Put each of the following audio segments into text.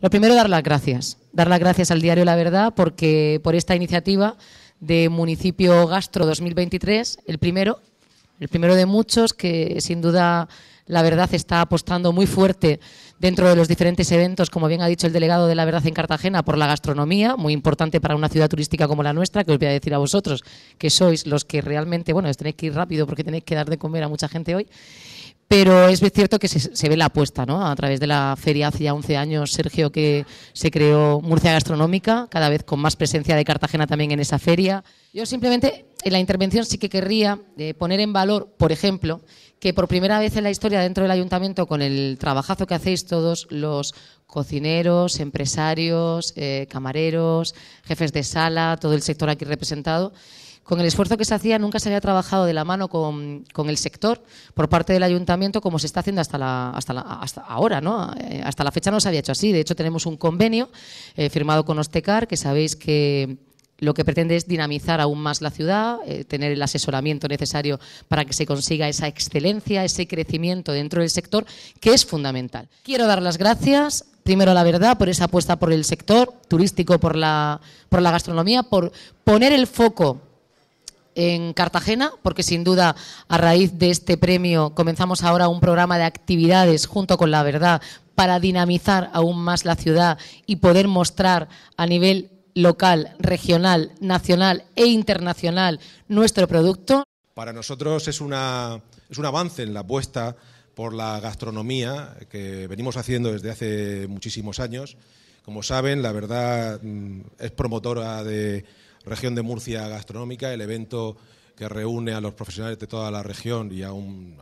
Lo primero, dar las gracias. Dar las gracias al diario La Verdad porque por esta iniciativa de Municipio Gastro 2023, el primero de muchos que sin duda La Verdad está apostando muy fuerte dentro de los diferentes eventos, como bien ha dicho el delegado de La Verdad en Cartagena, por la gastronomía, muy importante para una ciudad turística como la nuestra, que os voy a decir a vosotros, que sois los que realmente, bueno, os tenéis que ir rápido porque tenéis que dar de comer a mucha gente hoy. Pero es cierto que se ve la apuesta, ¿no? A través de la feria hace ya 11 años, Sergio, que se creó Murcia Gastronómica, cada vez con más presencia de Cartagena también en esa feria. Yo simplemente, en la intervención sí que querría poner en valor, por ejemplo, que por primera vez en la historia dentro del ayuntamiento, con el trabajazo que hacéis todos los cocineros, empresarios, camareros, jefes de sala, todo el sector aquí representado, con el esfuerzo que se hacía, nunca se había trabajado de la mano con el sector por parte del ayuntamiento como se está haciendo hasta ahora, ¿no? Hasta la fecha no se había hecho así. De hecho, tenemos un convenio firmado con Hostecar, que sabéis que lo que pretende es dinamizar aún más la ciudad, tener el asesoramiento necesario para que se consiga esa excelencia, ese crecimiento dentro del sector, que es fundamental. Quiero dar las gracias, primero La Verdad, por esa apuesta por el sector turístico, por la gastronomía, por poner el foco en Cartagena, porque sin duda a raíz de este premio comenzamos ahora un programa de actividades junto con La Verdad para dinamizar aún más la ciudad y poder mostrar a nivel local, regional, nacional e internacional nuestro producto. Para nosotros es un avance en la apuesta por la gastronomía que venimos haciendo desde hace muchísimos años. Como saben, La Verdad es promotora de Región de Murcia Gastronómica, el evento que reúne a los profesionales de toda la región y a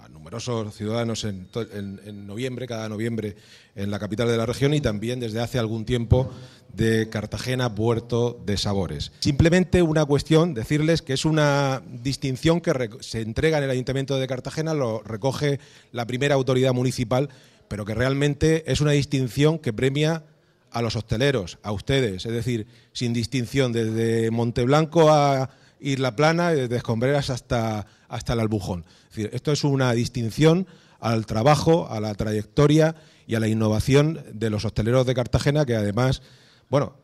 numerosos ciudadanos en noviembre, cada noviembre en la capital de la región, y también desde hace algún tiempo de Cartagena, Puerto de Sabores. Simplemente una cuestión, decirles que es una distinción que se entrega en el Ayuntamiento de Cartagena, lo recoge la primera autoridad municipal, pero que realmente es una distinción que premia a los hosteleros, a ustedes, es decir, sin distinción, desde Monteblanco a Isla Plana, desde Escombreras hasta el Albujón. Es decir, esto es una distinción al trabajo, a la trayectoria y a la innovación de los hosteleros de Cartagena, que además, bueno,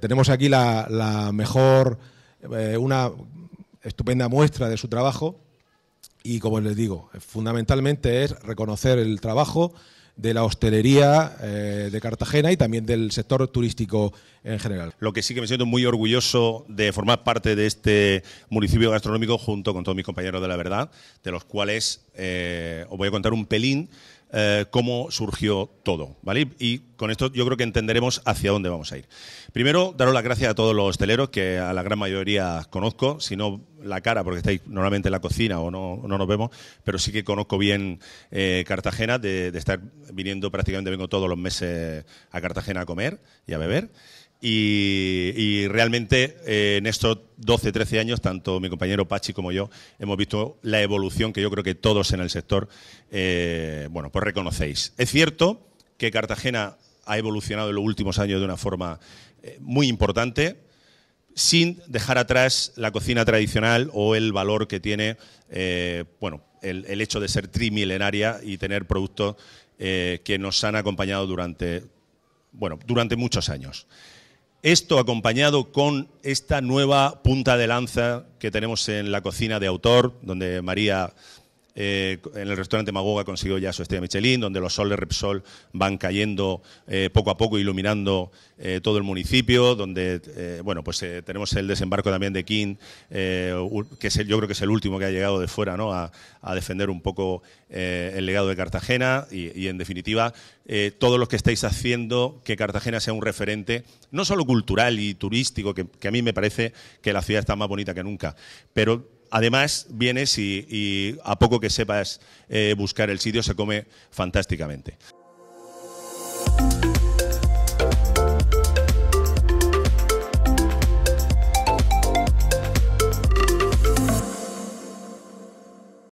tenemos aquí la mejor, una estupenda muestra de su trabajo, y como les digo, fundamentalmente es reconocer el trabajo de la hostelería de Cartagena y también del sector turístico en general. Lo que sí que me siento muy orgulloso de formar parte de este municipio gastronómico junto con todos mis compañeros de La Verdad, de los cuales os voy a contar un pelín cómo surgió todo, ¿vale? Y con esto yo creo que entenderemos hacia dónde vamos a ir. Primero, daros las gracias a todos los hosteleros, que a la gran mayoría conozco, si no la cara, porque estáis normalmente en la cocina o no nos vemos, pero sí que conozco bien Cartagena, de estar viniendo, prácticamente vengo todos los meses a Cartagena a comer y a beber. Y realmente en estos 12, 13 años, tanto mi compañero Pachi como yo hemos visto la evolución que yo creo que todos en el sector bueno, pues reconocéis. Es cierto que Cartagena ha evolucionado en los últimos años de una forma muy importante, sin dejar atrás la cocina tradicional o el valor que tiene bueno, el hecho de ser trimilenaria y tener productos que nos han acompañado durante muchos años. Esto acompañado con esta nueva punta de lanza que tenemos en la cocina de autor, donde María en el restaurante Magoga consiguió ya su estrella Michelin, donde los soles Repsol van cayendo poco a poco, iluminando todo el municipio, donde bueno, pues tenemos el desembarco también de King, que es yo creo que es el último que ha llegado de fuera, ¿no? a defender un poco el legado de Cartagena y en definitiva todos los que estáis haciendo que Cartagena sea un referente, no solo cultural y turístico, que a mí me parece que la ciudad está más bonita que nunca, pero además, vienes y a poco que sepas buscar el sitio, se come fantásticamente.